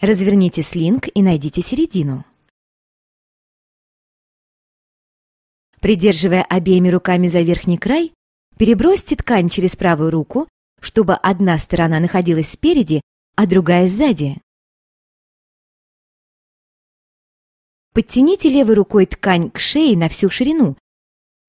Разверните слинг и найдите середину. Придерживая обеими руками за верхний край, перебросьте ткань через правую руку, чтобы одна сторона находилась спереди, а другая сзади. Подтяните левой рукой ткань к шее на всю ширину,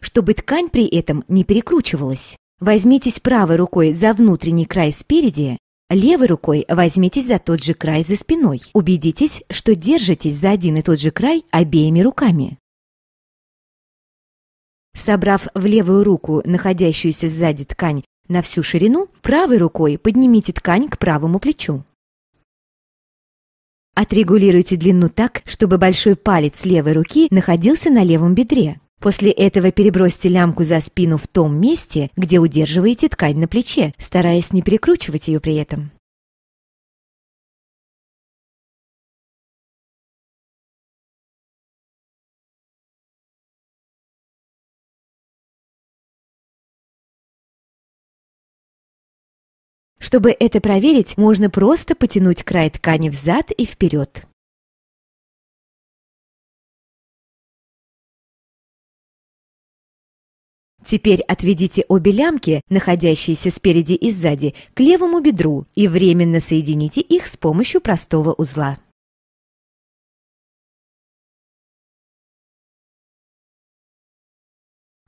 чтобы ткань при этом не перекручивалась. Возьмитесь правой рукой за внутренний край спереди, левой рукой возьмитесь за тот же край за спиной. Убедитесь, что держитесь за один и тот же край обеими руками. Собрав в левую руку находящуюся сзади ткань на всю ширину, правой рукой поднимите ткань к правому плечу. Отрегулируйте длину так, чтобы большой палец левой руки находился на левом бедре. После этого перебросьте лямку за спину в том месте, где удерживаете ткань на плече, стараясь не перекручивать ее при этом. Чтобы это проверить, можно просто потянуть край ткани взад и вперед. Теперь отведите обе лямки, находящиеся спереди и сзади, к левому бедру и временно соедините их с помощью простого узла.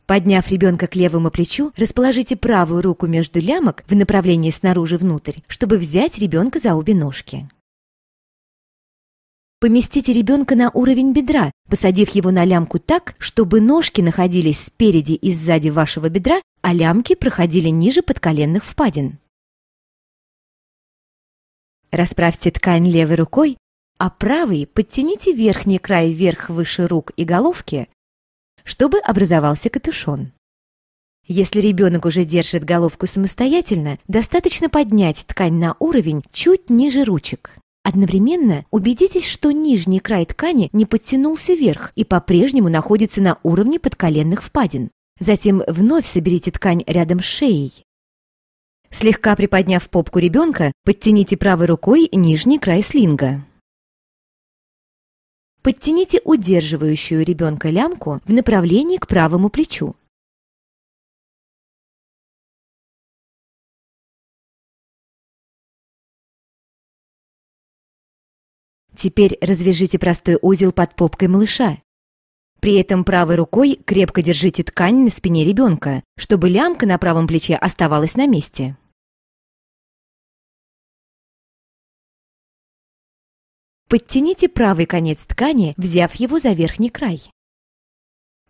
Подняв ребенка к левому плечу, расположите правую руку между лямок в направлении снаружи внутрь, чтобы взять ребенка за обе ножки. Поместите ребенка на уровень бедра, посадив его на лямку так, чтобы ножки находились спереди и сзади вашего бедра, а лямки проходили ниже подколенных впадин. Расправьте ткань левой рукой, а правой подтяните верхний край вверх выше рук и головки, чтобы образовался капюшон. Если ребенок уже держит головку самостоятельно, достаточно поднять ткань на уровень чуть ниже ручек. Одновременно убедитесь, что нижний край ткани не подтянулся вверх и по-прежнему находится на уровне подколенных впадин. Затем вновь соберите ткань рядом с шеей. Слегка приподняв попку ребенка, подтяните правой рукой нижний край слинга. Подтяните удерживающую ребенка лямку в направлении к правому плечу. Теперь развяжите простой узел под попкой малыша. При этом правой рукой крепко держите ткань на спине ребенка, чтобы лямка на правом плече оставалась на месте. Подтяните правый конец ткани, взяв его за верхний край.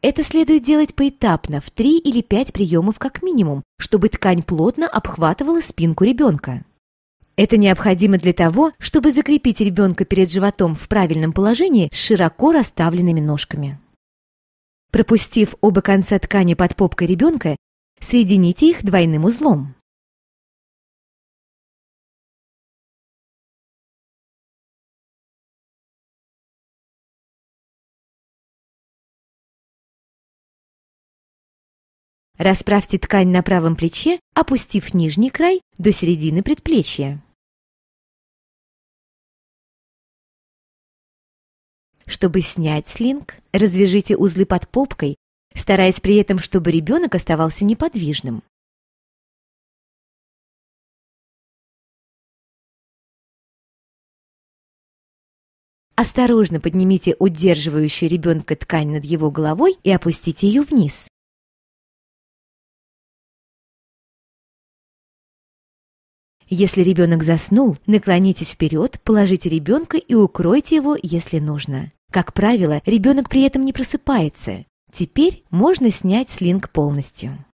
Это следует делать поэтапно, в 3 или 5 приемов как минимум, чтобы ткань плотно обхватывала спинку ребенка. Это необходимо для того, чтобы закрепить ребенка перед животом в правильном положении с широко расставленными ножками. Пропустив оба конца ткани под попкой ребенка, соедините их двойным узлом. Расправьте ткань на правом плече, опустив нижний край до середины предплечья. Чтобы снять слинг, развяжите узлы под попкой, стараясь при этом, чтобы ребенок оставался неподвижным. Осторожно поднимите удерживающую ребенка ткань над его головой и опустите ее вниз. Если ребенок заснул, наклонитесь вперед, положите ребенка и укройте его, если нужно. Как правило, ребенок при этом не просыпается. Теперь можно снять слинг полностью.